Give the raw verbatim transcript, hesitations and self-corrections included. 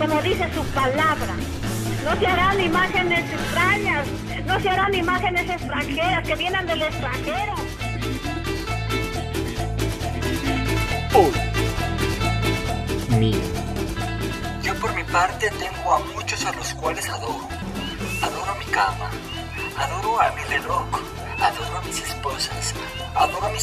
como dice su palabra. No se harán imágenes extrañas, no se harán imágenes extranjeras que vienen del extranjero. Oh. Mía. Yo por mi parte tengo a muchos a los cuales adoro. Adoro mi cama, adoro a mi reloj, adoro a mis esposas, adoro a mis